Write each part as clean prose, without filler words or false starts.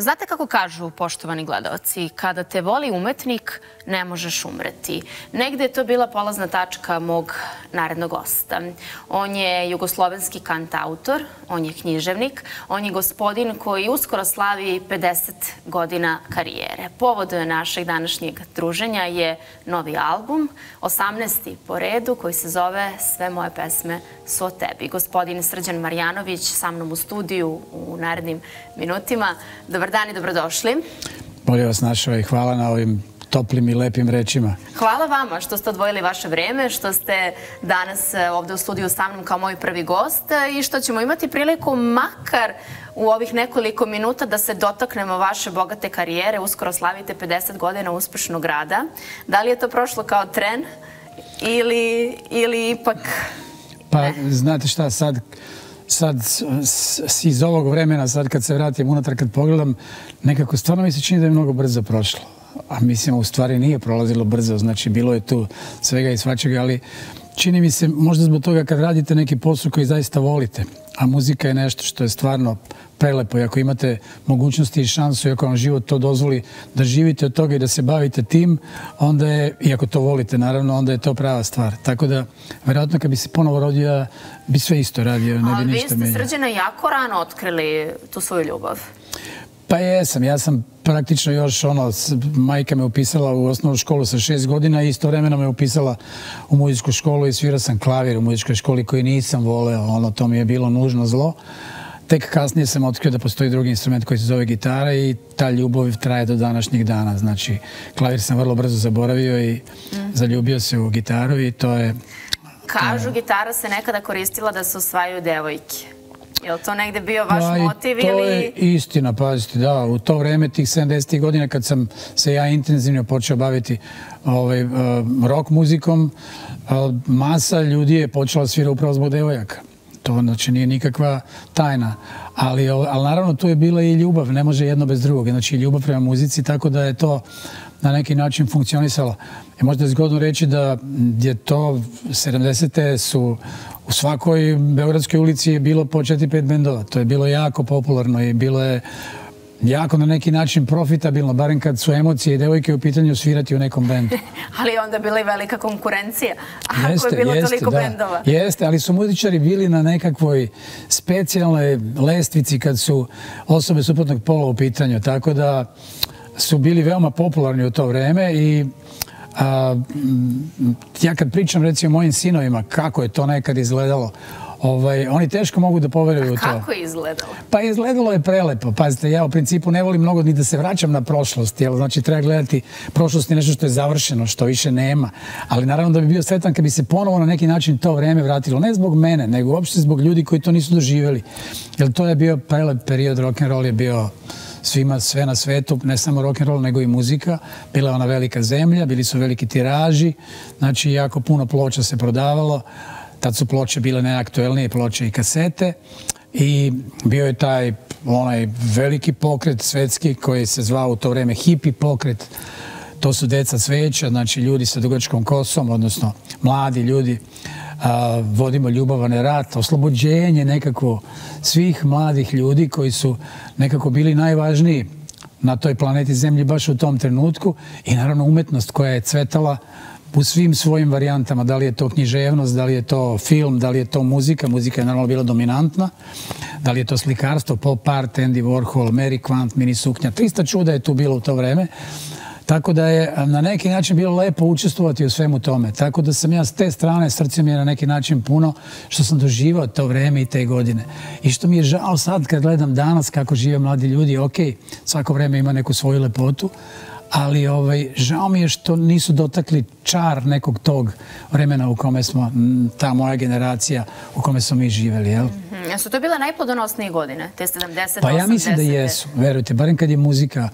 Znate kako kažu, poštovani gledalci, kada te voli umetnik, ne možeš umreti. Negde je to bila polazna tačka mog narednog gosta. On je jugoslovenski kantautor, on je književnik, on je gospodin koji uskoro slavi 50 godina karijere. Povod našeg današnjeg druženja je novi album, 18. po redu, koji se zove Sve moje pesme su o tebi. Gospodin Srđan Marjanović sa mnom u studiju u narednim minutima. Dobar dan i dobrodošli. Bolje vas našao i hvala na ovim toplim i lepim rečima. Hvala vama što ste odvojili vaše vreme, što ste danas ovdje u studiju sa mnom kao moj prvi gost i što ćemo imati priliku makar u ovih nekoliko minuta da se dotaknemo vaše bogate karijere. Uskoro slavite 50 godina uspešnog rada. Da li je to prošlo kao tren ili ipak... Pa, znate šta, sad iz ovog vremena, sad kad se vratim unatrag, kad pogledam, nekako stvarno mi se čini da je mnogo brzo prošlo. A mislim, u stvari nije prolazilo brzo, znači bilo je tu svega i svačega, ali čini mi se, možda zbog toga kad radite neki posao koji zaista volite, a muzika je nešto što je stvarno prelepo i ako imate mogućnosti i šansu i ako vam život to dozvoli da živite od toga i da se bavite tim, onda je, i ako to volite naravno, onda je to prava stvar. Tako da, verovatno kad bi se ponovo rodio, bi sve isto radio, ne bi ništa menio. Ali vi ste, Srđane, jako rano otkrili tu svoju ljubav. Pa jesam, ja sam praktično još ono, majka me upisala u osnovnu školu sa 6 godina i istovremeno me upisala u muzičku školu i svirao sam klavir u muzičkoj školi koji nisam voleo, ono, to mi je bilo nužno zlo. Tek kasnije sam otkrio da postoji drugi instrument koji se zove gitara i ta ljubav traje do današnjih dana. Znači, klavir sam vrlo brzo zaboravio i zaljubio se u gitaru i to je... Kažu, gitara se nekada koristila da se osvajaju devojke. Je li to negde bio vaš motiv ili... To je istina, pazite, da. U to vreme tih 70. godina kad sam se ja intenzivno počeo baviti rock muzikom, masa ljudi je počela svira upravo zbog devojaka. To znači nije nikakva tajna. Ali naravno tu je bila i ljubav, ne može jedno bez drugog. Znači ljubav prema muzici, tako da je to na neki način funkcionisalo. Možda je zgodno reći da je to 70. su... U svakoj Beogradskoj ulici je bilo po 4-5 bendova. To je bilo jako popularno i bilo je jako na neki način profitabilno, barem kad su emocije i devojke u pitanju svirati u nekom bendu. Ali onda je bila i velika konkurencija, ako je bilo toliko bendova. Jeste, ali su muzičari bili na nekakvoj specijalnoj lestvici kad su osobe suprotnog pola u pitanju, tako da su bili veoma popularni u to vreme i... Ja kad pričam recimo mojim sinovima kako je to nekad izgledalo, oni teško mogu da poveruju u to. Kako je izgledalo? Pa izgledalo je prelepo. Pazite, ja u principu ne volim mnogo ni da se vraćam na prošlost. Znači, treba gledati prošlost i nešto što je završeno, što više nema. Ali naravno da bi bio sretan kad bi se ponovo na neki način to vreme vratilo. Ne zbog mene, nego uopšte zbog ljudi koji to nisu doživjeli. Jer to je bio prelep period, rock'n'roll je bio... svima, sve na svetu, ne samo rock'n'roll, nego i muzika. Bila je ona velika zemlja, bili su veliki tiraži, znači jako puno ploča se prodavalo. Tad su ploče bile najaktuelnije, ploče i kasete. I bio je taj onaj veliki pokret svetski koji se zvao u to vreme hippie pokret. To su deca sveća, znači ljudi sa dugačkom kosom, odnosno mladi ljudi. Vodimo ljubavni rat, oslobođenje nekako svih mladih ljudi koji su nekako bili najvažniji na toj planeti Zemlji baš u tom trenutku i naravno umetnost koja je cvetala u svim svojim varijantama, da li je to književnost, da li je to film, da li je to muzika, muzika je naravno bila dominantna, da li je to slikarstvo, pop art, Andy Warhol, Mary Quant, mini suknja, 300 čuda je tu bilo u to vreme. Tako da je na neki način bilo lepo učestvovati u svemu tome. Tako da sam ja s te strane, srce mi je na neki način puno što sam doživao to vreme i te godine. I što mi je žao sad kad gledam danas kako žive mladi ljudi, ok, svako vreme ima neku svoju lepotu, ali žao mi je što nisu dotakli čar nekog tog vremena u kome smo, ta moja generacija, u kome smo mi živeli, jel? Jesu to bile najplodonosnije godine, te 70-80? Pa ja mislim da jesu, verujte, barem kad je muzika,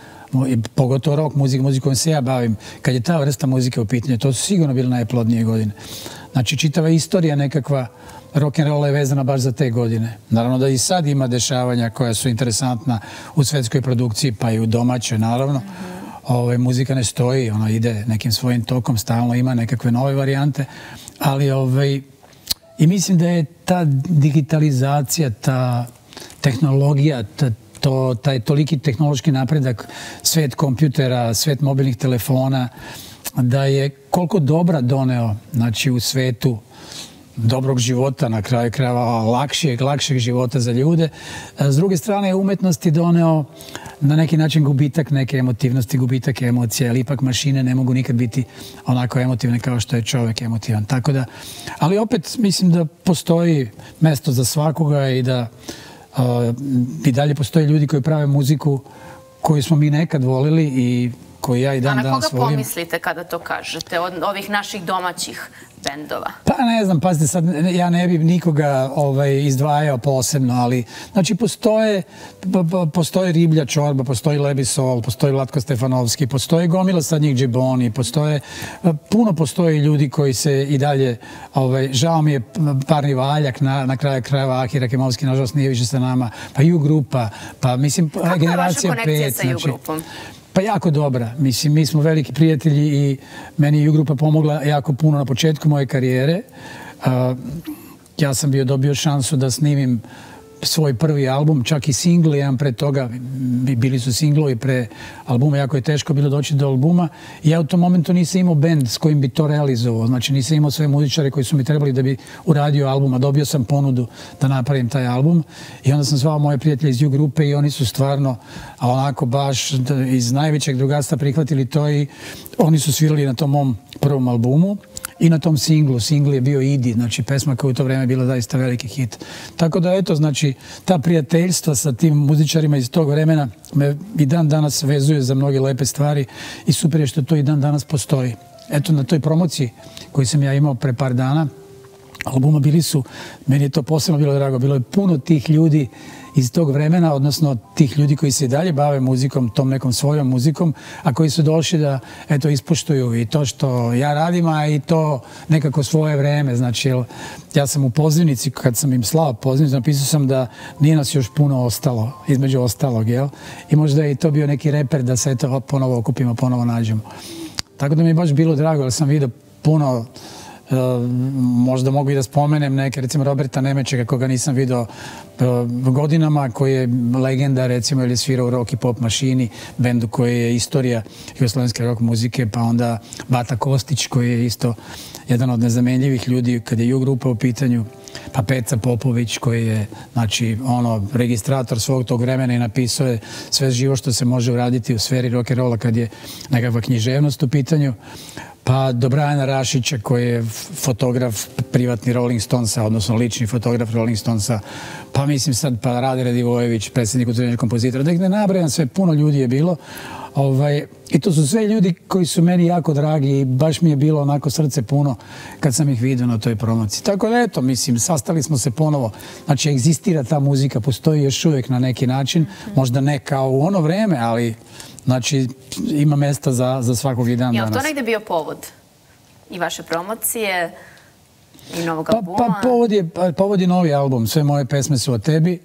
pogotovo rock muzika, muzikom se ja bavim, kad je ta vrsta muzike u pitanju, to su sigurno bile najplodnije godine. Znači, čitava istorija nekakva rock'n'rolla je vezana baš za te godine. Naravno da i sad ima dešavanja koja su interesantna u svetskoj produkciji, pa i u domaćoj, naravno. Muzika ne stoji, ona ide nekim svojim tokom, stalno ima nekakve nove varijante, ali i mislim da je ta digitalizacija, ta tehnologija, taj toliki tehnološki napredak, svet kompjutera, svet mobilnih telefona, da je koliko dobra doneo u svetu dobrog života, na kraju krajeva lakšeg života za ljude. S druge strane, umetnost je doneo na neki način gubitak neke emotivnosti, gubitak emocija, ali ipak mašine ne mogu nikad biti onako emotivne kao što je čovjek emotivan. Tako da, ali opet mislim da postoji mesto za svakoga i da i dalje postoje ljudi koji prave muziku koju smo mi nekad volili i koju ja i dan danas volim. A na koga pomislite kada to kažete, od ovih naših domaćih bendova? Pa ne znam, pazite sad, ja ne bih nikoga izdvajao posebno, ali znači postoje Riblja čorba, postoji Leb i sol, postoji Vlatko Stefanovski, postoje gomila sad njih džiboni, postoje ljudi koji se i dalje, žao mi je Parni valjak, na kraju krajeva Aki Rahimovski, nažalost nije više sa nama, pa U-grupa, pa mislim generacija 5. Kako je vaša konekcija sa U-grupom? Pa jako dobra. Mislim, mi smo veliki prijatelji i meni je U-grupa pomogla jako puno na početku moje karijere. Ja sam dobio šansu da snimim svoj prvi album, čak i single, jedan pre toga. Bili su singlovi pre albuma, jako je teško bilo doći do albuma. Ja u tom momentu nisam imao band s kojim bi to realizovao. Znači, nisam imao sve muzičare koji su mi trebali da bi uradio album, a dobio sam ponudu da napravim taj album. I onda sam zvao moje prijatelje iz U-grupe i oni su stvarno, a onako baš iz najvećeg drugarstva prihvatili to i oni su svirali na tom mom prvom albumu i na tom singlu. Singl je bio Idi, znači pesma koja u to vreme bila zaista veliki hit. Tako da, eto, znači, ta prijateljstva sa tim muzičarima iz tog vremena me i dan danas vezuje za mnoge lepe stvari i super je što to i dan danas postoji. Eto, na toj promociji koju sam ja imao pre par dana, albuma bili su, meni je to posebno bilo drago, bilo je puno tih ljudi iz tog vremena, odnosno tih ljudi koji se dalje bave muzikom, tom nekom svojom muzikom, a koji su došli da ispoštuju i to što ja radim, a i to nekako svoje vreme. Znači, ja sam u pozivnici, kad sam im slao pozivnicu, napisao sam da nije nas još puno ostalo, između ostalog, jel? I možda je i to bio neki reper da se ponovo okupimo, ponovo nađemo. Tako da mi je baš bilo drago, ali sam vidio puno... Možda mogu i da spomenem neke, recimo Roberta Nemečega, koga nisam vidio godinama, koji je legenda, recimo, ili svirao u rock i pop mašini, bendu koji je istorija jugoslovenske rock muzike, pa onda Bata Kostić, koji je isto jedan od nezamenljivih ljudi kad je U-grupa u pitanju, pa Papeca Popović, koji je registrator svog tog vremena i napisao je sve živo što se može uraditi u sferi rock'n'rolla kad je nekakva književnost u pitanju, pa Dobrajana Rašića, koji je fotograf privatni Rolling Stonesa, odnosno lični fotograf Rolling Stonesa, pa mislim sad, pa Radere Divojević, predsjednik Udruženja kompozitora, da ih ne nabrajam sve, puno ljudi je bilo. I to su sve ljudi koji su meni jako dragi i baš mi je bilo onako srce puno kad sam ih vidio na toj promociji. Tako da, eto, mislim, sastali smo se ponovo. Znači, egzistira ta muzika, postoji još uvijek na neki način, možda ne kao u ono vreme, ali... Znači, ima mjesta za svakog i dan danas. Je li to negdje bio povod? I vaše promocije, i novog albuma? Pa povod je novi album. Sve moje pesme su o tebi.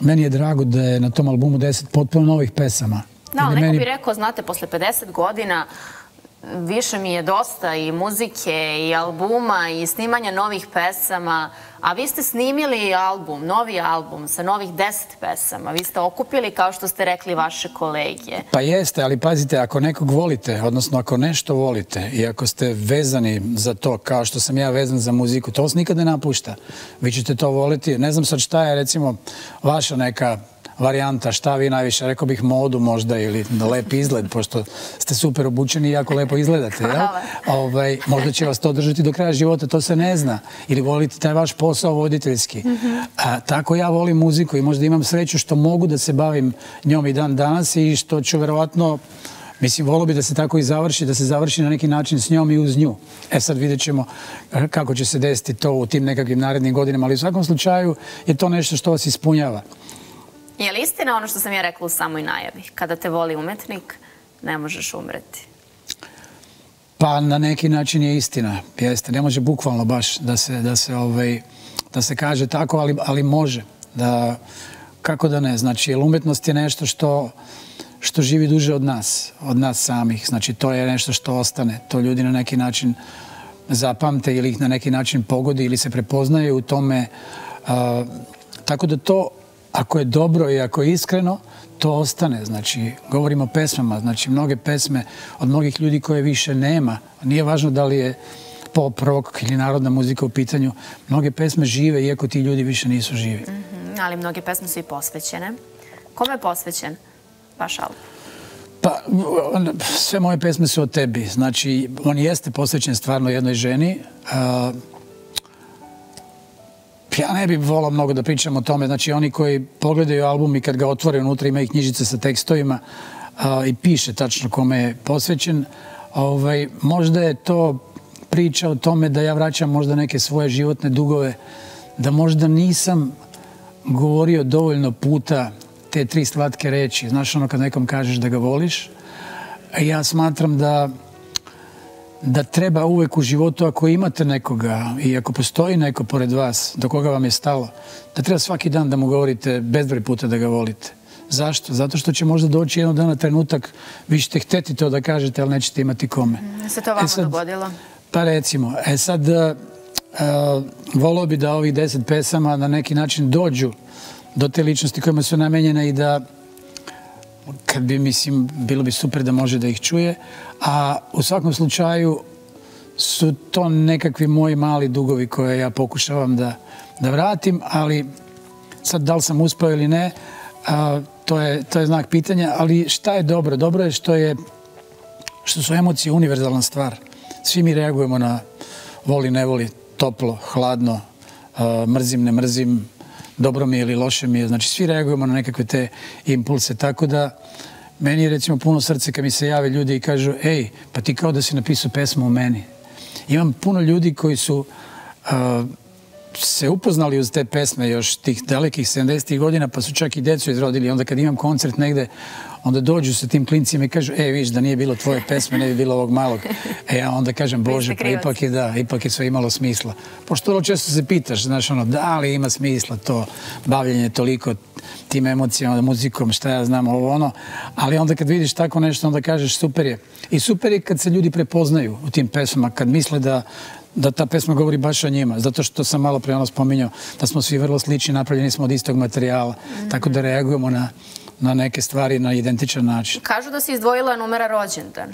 Meni je drago da je na tom albumu 10 potpuno novih pesama. Da, neko bi rekao, znate, posle 50 godina više mi je dosta i muzike, i albuma, i snimanja novih pesama. A vi ste snimili album, novi album sa novih 10 pesama. Vi ste okupili, kao što ste rekli, vaše kolege. Pa jeste, ali pazite, ako nekog volite, odnosno ako nešto volite i ako ste vezani za to, kao što sam ja vezan za muziku, to vas nikada ne napušta. Vi ćete to voliti. Ne znam sad šta je, recimo, vaša neka varijanta, šta vi najviše, rekao bih modu možda ili lep izgled, pošto ste super obučeni i jako lepo izgledate. Možda će vas to držati do kraja života, to se ne zna. Ili volite taj vaš posao voditeljski. Tako ja volim muziku i možda imam sreću što mogu da se bavim njom i dan danas i što ću verovatno, mislim, volio bi da se tako i završi, da se završi na neki način s njom i uz nju. E sad vidjet ćemo kako će se desiti to u tim nekakvim narednim godinama, ali u svakom slučaju je to nešto što vas ispunjava. Je li istina ono što sam ja rekla u samoj najavi? Kada te voli umetnik, ne možeš umreti. Pa na neki način je istina. Ne može bukvalno baš da se kaže tako, ali može. Kako da ne? Znači, umetnost je nešto što živi duže od nas samih. Znači, to je nešto što ostane. To ljudi na neki način zapamte ili ih na neki način pogodi ili se prepoznaju u tome. Tako da to ako je dobro i ako je iskreno, to ostane. Znači, govorimo o pesmama, znači mnoge pesme od mnogih ljudi koje više nema. Nije važno da li je pop, rock ili narodna muzika u pitanju. Mnoge pesme žive, iako ti ljudi više nisu živi. Ali mnoge pesme su i posvećene. Kome je posvećen vaš album? Pa, sve moje pesme su o tebi. Znači, on jeste posvećen stvarno jednoj ženi. Ja ne bih volao mnogo da pričam o tome. Znači, oni koji pogledaju album i kad ga otvore unutra ima i knjižice sa tekstovima i piše tačno kome je posvećen. Možda je to priča o tome da ja vraćam možda neke svoje životne dugove, da možda nisam govorio dovoljno puta te tri slatke reči. Znaš, ono kad nekom kažeš da ga voliš. Ja smatram da treba uvek u životu, ako imate nekoga i ako postoji neko pored vas do koga vam je stalo, da treba svaki dan da mu govorite bezbroj puta da ga volite. Zašto? Zato što će možda doći jednog dana trenutak, vi ćete hteti to da kažete, ali nećete imati kome. Se to vama dogodilo? Pa recimo. Sad, voleo bi da ovih 10 pesama na neki način dođu do te ličnosti kojima su namenjene i da, kad bi, mislim, bilo bi super da može da ih čuje, a u svakom slučaju su to nekakvi moji mali dugovi koje ja pokušavam da vratim, ali sad da li sam uspeo ili ne, to je znak pitanja, ali šta je dobro? Dobro je što su emocije univerzalna stvar. Svi mi reagujemo na voli, ne voli, toplo, hladno, mrzim, ne mrzim, dobro mi je ili loše mi je. Znači, svi reagujemo na nekakve te impulse. Tako da, meni je recimo puno srce kad mi se jave ljudi i kažu ej, pa ti kao da si napisao pesmu o meni. Imam puno ljudi koji su se upoznali uz te pesme još tih dalekih 70-ih godina, pa su čak i decu izrodili. Onda kad imam koncert negde, onda dođu sa tim klincima i kažu ej, viš, da nije bilo tvoje pesme, ne bi bilo ovog malog. E ja onda kažem, Bože, pa ipak je sve imalo smisla. Pošto vrlo često se pitaš, znaš, ono, da li ima smisla to bavljenje toliko tim emocijama, muzikom, šta ja znam, ovo ono. Ali onda kad vidiš tako nešto, onda kažeš super je. I super je kad se ljudi prepoznaju u tim pesmama, kad misle da ta pesma govori baš o njima. Zato što sam malo pre ono spominjao da smo svi vrlo slični, napravljeni smo od istog materijala. Tako da reagujemo na neke stvari na identičan način. Kažu da si izdvojila numera rođendan.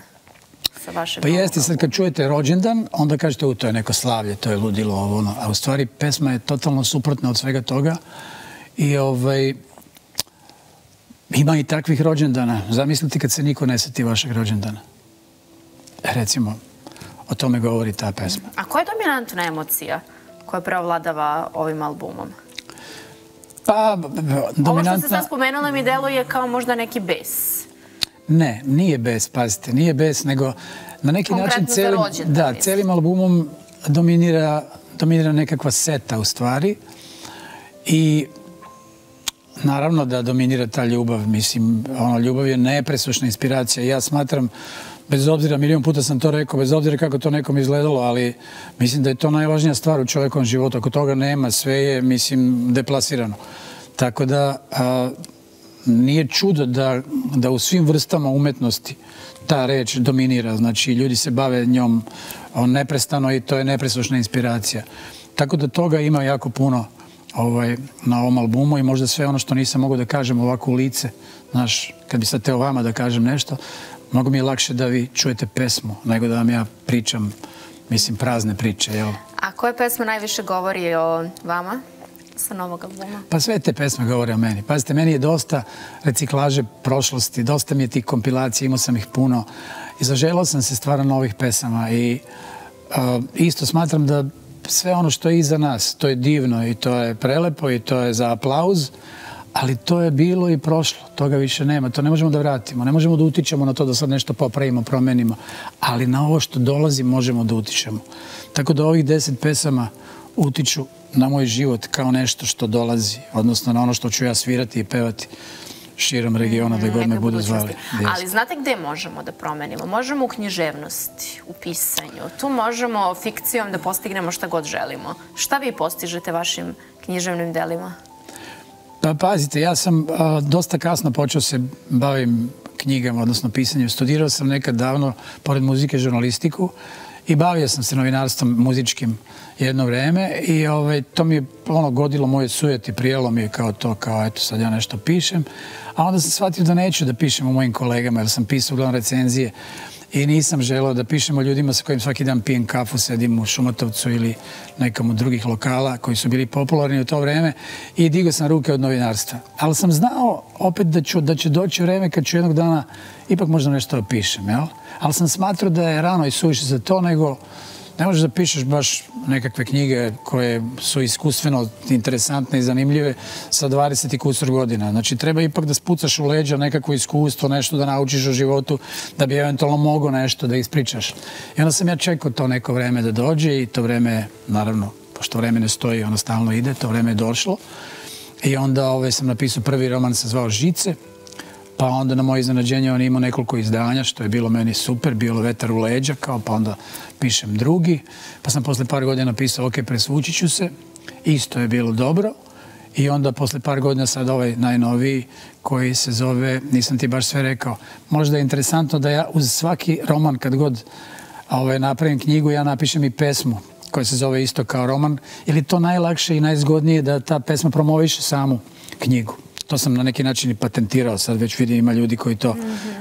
Pa jeste, sad kad čujete rođendan, onda kažete to je neko slavlje, to je ludilo, ovo ono. A u stvari pesma je totalno suprotna od svega toga. I ima i takvih rođendana. Zamislite kad se niko ne seti vašeg rođendana. Recimo, o tome govori ta pesma. A koja je dominantna emocija koja preovladava ovim albumom? Pa, dominantna... Ovo što ste sad spomenula mi deluje kao možda neki bes. Ne, nije bes, pazite. Nije bes, nego na neki način celim albumom dominira nekakva seta u stvari. I naravno da dominira ta ljubav. Mislim, ljubav je nepresušna inspiracija. Ja smatram, bez obzira, milion puta sam to rekao, bez obzira kako to nekom izgledalo, ali mislim da je to najvažnija stvar u čovjekovom životu. Ako toga nema, sve je, mislim, deplasirano. Tako da nije čudo da u svim vrstama umetnosti ta reč dominira. Znači, ljudi se bave njom neprestano i to je nepresušna inspiracija. Tako da toga ima jako puno na ovom albumu i možda sve ono što nisam mogao da kažem ovako u lice. Znaš, kad bi sad teo vama da kažem nešto, mnogo mi je lakše da vi čujete pesmu nego da vam ja pričam, mislim, prazne priče. A koje pesme najviše govori o vama sa novog albuma? Pa sve te pesme govore o meni. Pazite, meni je dosta reciklaže prošlosti, dosta mi je tih kompilacija, imao sam ih puno. I zaželao sam se stvarno novih pesama i isto smatram da sve ono što je iza nas, to je divno i to je prelepo i to je za aplauz, ali to je bilo i prošlo, toga više nema, to ne možemo da vratimo, ne možemo da utičemo na to da sad nešto popravimo, promenimo, ali na ovo što dolazi možemo da utičemo. Tako da ovih 10 pesama utiču na moj život kao nešto što dolazi, odnosno na ono što ću ja svirati i pevati širom regiona da god me budu zvali. Ali znate gde možemo da promenimo? Možemo u književnosti, u pisanju. Tu možemo fikcijom da postignemo šta god želimo. Šta vi postižete vašim književnim delima? Pa pazite, ja sam dosta kasno počeo se bavim knjigama, odnosno pisanjem. Studirao sam nekad davno, pored muzike, žurnalistiku i bavio sam se novinarstvom muzičkim jedno vreme i to mi je godilo moje sujeti, prijelo mi je kao to, kao eto sad ja nešto pišem, a onda sam shvatio da neću da pišem o mojim kolegama, jer sam pisao uglavnom recenzije i nisam želeo da pišem o ljudima sa kojim svaki dan pijem kafu, sedim u Šumatovcu ili nekom od drugih lokala koji su bili popularni u to vreme i digao sam ruke od novinarstva. Ali sam znao opet da će doći vreme kad ću jednog dana ipak možda nešto pišem, jel? Ali sam smatrao da je rano i suviše za to, nego ne možeš da pišeš baš nekakve knjige koje su iskustveno interesantne i zanimljive sa 20 i kusur godina. Znači, treba ipak da spucaš u leđa nekakvo iskustvo, nešto da naučiš o životu, da bi eventualno mogao nešto da ispričaš. I onda sam ja čekao to neko vreme da dođe i to vreme, naravno, pošto vreme ne stoji, ono stalno ide, to vreme je došlo. I onda sam napisao prvi roman, se zvao Žice, pa onda na moje iznenađenje on imao nekoliko izdanja, što je bilo meni super, bilo vetar u leđa, kao pa onda pišem drugi, pa sam posle par godina napisao OK, presvući ću se, isto je bilo dobro i onda posle par godina sad ovaj najnoviji koji se zove Nisam ti baš sve rekao. Možda je interesantno da ja uz svaki roman kad god napravim knjigu ja napišem i pesmu koja se zove isto kao roman, jer je to najlakše i najzgodnije da ta pesma promoviše samu knjigu. To sam na neki način i patentirao. Sad već vidim ima ljudi koji to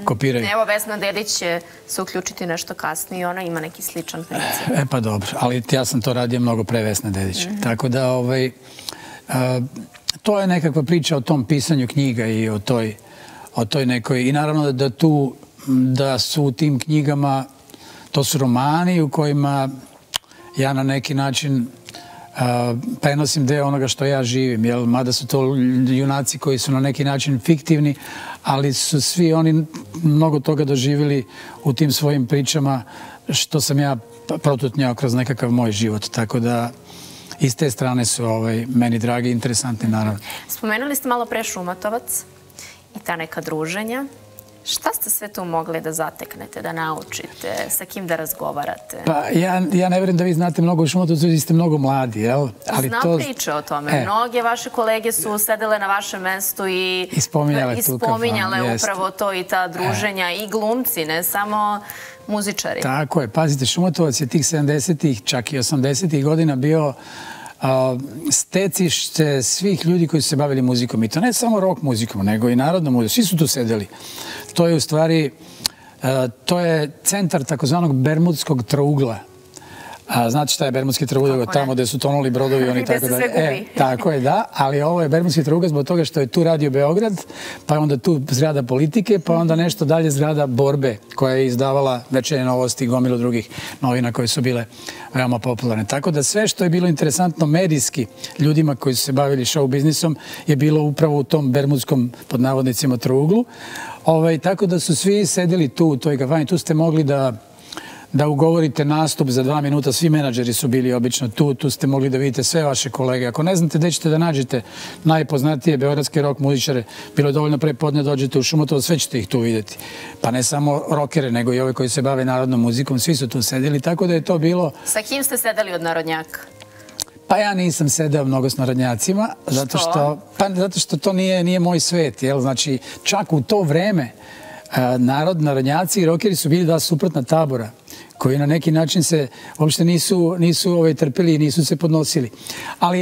kopiraju. Evo, Vesna Dedić će se uključiti nešto kasnije i ona ima neki sličan princip. E pa dobro, ali ja sam to radio mnogo pre Vesne Dedić. Tako da, to je nekakva priča o tom pisanju knjiga i o toj nekoj... I naravno da su u tim knjigama, to su romani u kojima ja na neki način... prenosim deo onoga što ja živim, mada su to junaci koji su na neki način fiktivni, ali su svi oni mnogo toga doživjeli u tim svojim pričama što sam ja protutnjao kroz nekakav moj život, tako da i s te strane su meni dragi i interesantni, naravno. Spomenuli ste malo pre Šumatovac i ta neka druženja. Šta ste sve tu mogli da zateknete, da naučite, sa kim da razgovarate? Pa ja ne vjerujem da vi znate mnogo o Šumatovcu, vi ste mnogo mladi, jel? Znam priče o tome. Mnoge vaše kolege su sedele na vašem mestu i ispominjale upravo to i ta druženja i glumci, ne samo muzičari. Tako je. Pazite, Šumatovac je tih 70-ih, čak i 80-ih godina bio stecište svih ljudi koji su se bavili muzikom. I to ne samo rock muzikom, nego i narodnom muzikom. Svi su tu sedeli. To je u stvari centar takozvanog Bermudskog trougla. Znate šta je Bermudski trougao? Tamo gde su tonuli brodovi, oni tako da... Tako je, da. Ali ovo je Bermudski trougao zbog toga što je tu radio Beograd, pa je onda tu zgrada politike, pa je onda nešto dalje zgrada Borbe, koja je izdavala Večernje novosti i gomilu drugih novina koje su bile veoma popularne. Tako da sve što je bilo interesantno medijski ljudima koji su se bavili show biznisom je bilo upravo u tom Bermudskom, pod navodnicima, trouglu. Tako da su svi sedeli tu u toj kafani. Tu ste mogli da ugovorite nastup za 2 minuta, svi menadžeri su bili obično tu, tu ste mogli da vidite sve vaše kolege. Ako ne znate gde ćete da nađete najpoznatije beogradske rock muzičare, bilo je dovoljno prepodne dođete u Šumatovac, sve ćete ih tu vidjeti. Pa ne samo rockere, nego i ove koji se bave narodnom muzikom, svi su tu sedeli, tako da je to bilo... Sa kim ste sedeli od narodnjaka? Pa ja nisam sedeo mnogo s narodnjacima, zato što to nije moj svet. Znači, čak u to vreme narodnjaci i rockeri su bili dva suprotna tabora, koji na neki način se uopšte nisu trpili i nisu se podnosili.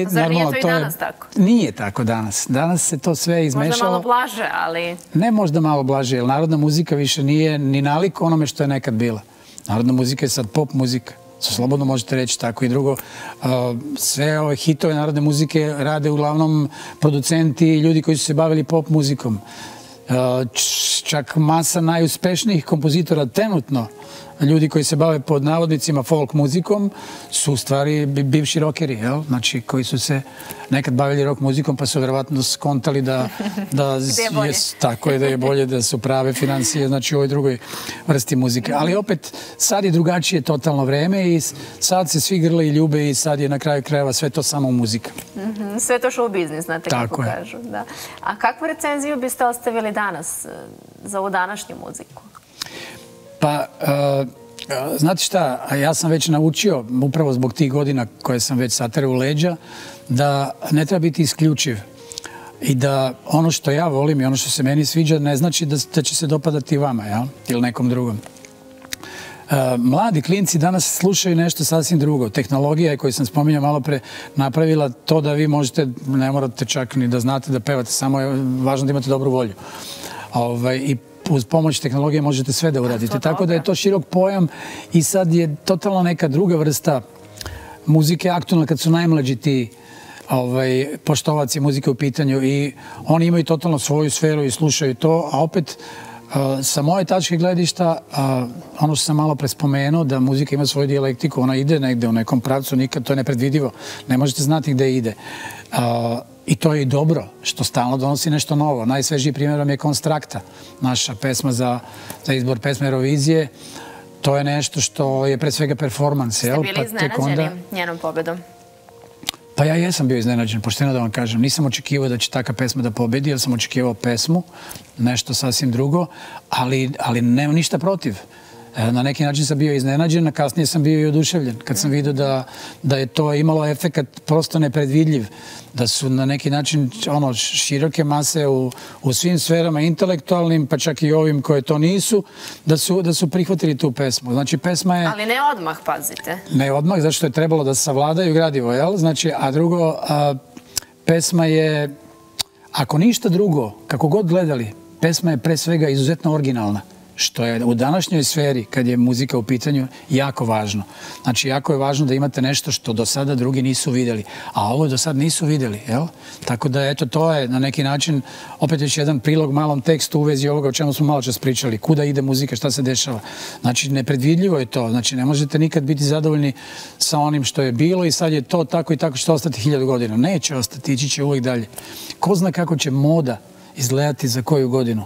Zar nije to i danas tako? Nije tako danas. Danas se to sve izmešalo. Možda malo blaže, ali... Ne možda malo blaže, jer narodna muzika više nije ni nalik onome što je nekad bila. Narodna muzika je sad pop muzika. Slobodno možete reći tako. I drugo, sve ove hitove narodne muzike rade uglavnom producenti i ljudi koji su se bavili pop muzikom. Čak masa najuspešnijih kompozitora trenutno, ljudi koji se bave pod navodnicima folk muzikom, su u stvari bivši rockeri, znači koji su se nekad bavili rock muzikom pa su vjerovatno skontali da je bolje da su prave financije, znači u ovoj drugoj vrsti muzike. Ali opet, sad je drugačije totalno vreme i sad se svi grle i ljube i sad je na kraju krajeva sve to samo muzika. Sve to show biznis, znate kako kažu. A kakvu recenziju biste ostavili danas za ovu današnju muziku? Pa, znate šta, ja sam već naučio, upravo zbog tih godina koje sam već saterao u leđa, da ne treba biti isključiv i da ono što ja volim i ono što se meni sviđa ne znači da će se dopadati vama ili nekom drugom. Mladi klinci danas slušaju nešto sasvim drugo. Tehnologija koju sam spominjao malo pre napravila to da vi možete, ne morate čak ni da znate da pevate, samo je važno da imate dobru volju. I uz pomoć tehnologije možete sve da uradite. Tako da je to širok pojam i sad je totalno neka druga vrsta muzike aktualna kad su najmlađi ti poštovaci muzike u pitanju i oni imaju totalno svoju sferu i slušaju to, a opet sa moje tačke gledišta, ono što sam malo prespomenuo, da muzika ima svoju dijalektiku, ona ide negde u nekom pravcu, nikad to je nepredvidivo, ne možete znati gde ide. I to je i dobro, što stalno donosi nešto novo. Najsvežiji primjer vam je Konstrakta, naša pesma za izbor pesme Eurovizije. To je nešto što je pre svega performans. Ste bili iznenađeni njenom pobedom? Pa ja jesam bio iznenađen, pošteno da vam kažem. Nisam očekivao da će taka pesma da pobedi, jer sam očekivao pesmu, nešto sasvim drugo, ali nemam ništa protiv. Na neki način sam bio iznenađen, a kasnije sam bio i oduševljen. Kad sam vidio da je to imalo efekt prosto nepredvidljiv, da su na neki način široke mase u svim sferama intelektualnim, pa čak i ovim koje to nisu, da su prihvatili tu pesmu. Znači, pesma je... Ali ne odmah, pazite. Ne odmah, zašto je trebalo da savladaju gradivo, jel? Znači, a drugo, pesma je, ako ništa drugo, kako god gledali, pesma je pre svega izuzetno originalna, što je u današnjoj sferi, kad je muzika u pitanju, jako važno. Znači, jako je važno da imate nešto što do sada drugi nisu videli. A ovo do sada nisu videli, jel? Tako da, eto, to je na neki način opet još jedan prilog malom tekstu u vezi ovoga o čemu smo malo čas pričali. Kuda ide muzika, šta se dešava. Znači, nepredvidljivo je to. Znači, ne možete nikad biti zadovoljni sa onim što je bilo i sad je to tako i tako što će ostati 1000 godina. Neće ostati, ići će uvijek dalje. Ko zna kako će moda izgledati za koju godinu?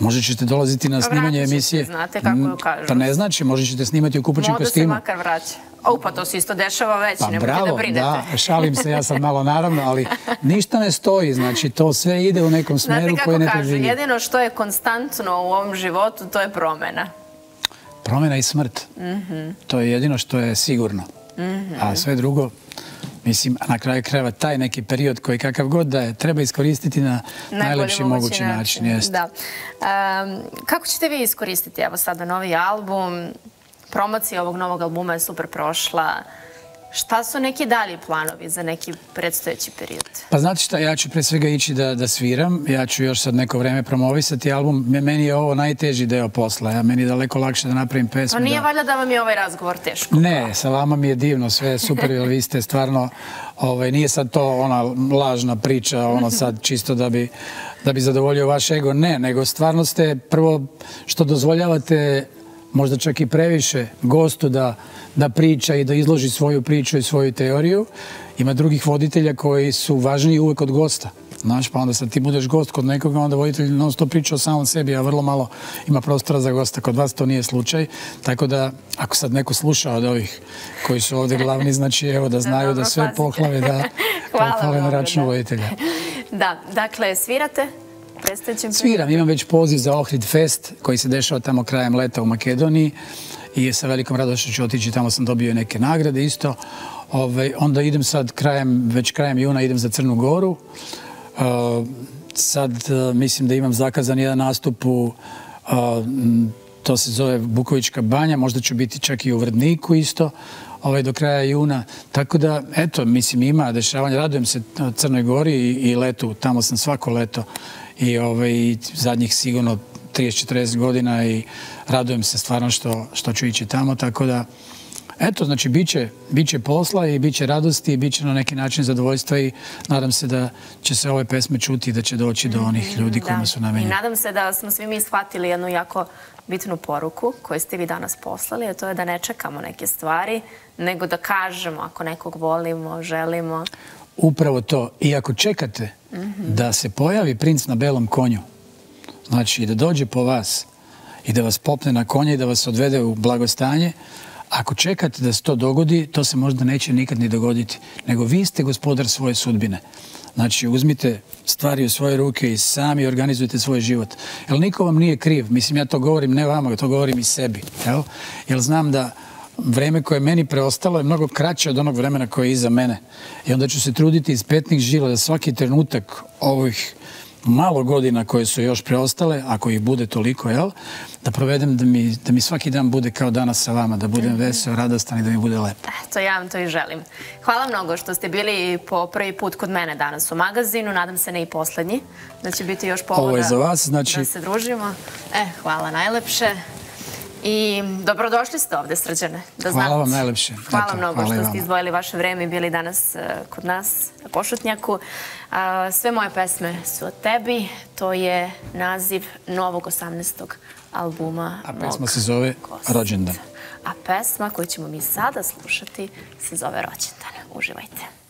Možda ćete dolaziti na snimanje emisije. Znate kako kažu. Pa ne znači, možda ćete snimati u kupaćim kostimu. Moda se makar vraća. Pa to se isto dešava već, ne možete da brinete. Da, šalim se, ja sam malo naravno, ali ništa ne stoji, znači to sve ide u nekom smeru koji ne predviđa. Jedino što je konstantno u ovom životu, to je promjena. Promjena i smrt. To je jedino što je sigurno. A sve drugo, mislim, na kraju krajeva taj neki period koji kakav god da je, treba iskoristiti na najlepši mogući način. Kako ćete vi iskoristiti evo sada novi album? Promocija ovog novog albuma je super prošla. Šta su neki dalji planovi za neki predstojeći period? Pa znate šta, ja ću pre svega ići da sviram. Ja ću još sad neko vreme promovisati album. Meni je ovo najteži deo posla. Meni je daleko lakše da napravim pesmu. Pa nije valjda da vam je ovaj razgovor teško? Ne, sa vama mi je divno, sve je super. Vi ste stvarno, nije sad to ona lažna priča, ono sad čisto da bi zadovoljio vaš ego. Ne, nego stvarno ste prvo što dozvoljavate, možda čak i previše, gostu da priča i da izloži svoju priču i svoju teoriju. Ima drugih voditelja koji su važniji uvek od gosta. Znaš, pa onda sad ti budeš gost kod nekoga, onda voditelj non stop priča o samom sebi, a vrlo malo ima prostora za gosta. Kod vas to nije slučaj. Tako da, ako sad neko sluša od ovih koji su ovdje glavni, znači evo da znaju da sve pohvale na račun voditelja. Da, dakle, svirate? Sviram, imam već poziv za Ohrid Fest koji se dešava tamo krajem leta u Makedoniji i sa velikom radošću ću otići, tamo sam dobio neke nagrade isto. Onda idem sad već krajem juna idem za Crnu Goru. Sad mislim da imam zakazan jedan nastup u, to se zove Bukovička banja, možda ću biti čak i u Vrdniku isto do kraja juna. Tako da, eto, mislim ima dešavanje, radujem se Crnoj Gori i letu, tamo sam svako leto. I zadnjih sigurno 30-40 godina i radujem se stvarno što ću ići tamo. Tako da, eto, znači, bit će posla i bit će radosti i bit će na neki način zadovoljstva i nadam se da će se ove pesme čuti i da će doći do onih ljudi kojima su namenjeni. I nadam se da smo svi mi shvatili jednu jako bitnu poruku koju ste vi danas poslali, a to je da ne čekamo neke stvari, nego da kažemo ako nekog volimo, želimo... Upravo to. I ako čekate da se pojavi princ na belom konju, znači da dođe po vas i da vas popne na konje i da vas odvede u blagostanje, ako čekate da se to dogodi, to se možda neće nikad ni dogoditi. Nego vi ste gospodar svoje sudbine. Znači, uzmite stvari u svoje ruke i sami organizujte svoj život. Jer niko vam nije kriv. Mislim, ja to govorim ne vama, to govorim i sebi. Jer znam da vreme koje je meni preostalo je mnogo kraće od onog vremena koje je iza mene. I onda ću se truditi iz petnih žila da svaki trenutak ovih malo godina koje su još preostale, ako ih bude toliko, jel, da provedem da mi svaki dan bude kao danas sa vama, da budem vesel, radostan i da mi bude lepo. Eto, ja vam to i želim. Hvala mnogo što ste bili po prvi put kod mene danas u magazinu, nadam se ne i poslednji, da će biti još povoda da se družimo. Hvala najlepše. I dobrodošli ste ovde, Srđane. Hvala vam najlepše. Hvala mnogo što ste izdvojili vaše vreme i bili danas kod nas na Košutnjaku. Sve moje pesme su o tebi. To je naziv novog 18. albuma. A pesma se zove Rođendan. A pesma koju ćemo mi sada slušati se zove Rođendan. Uživajte.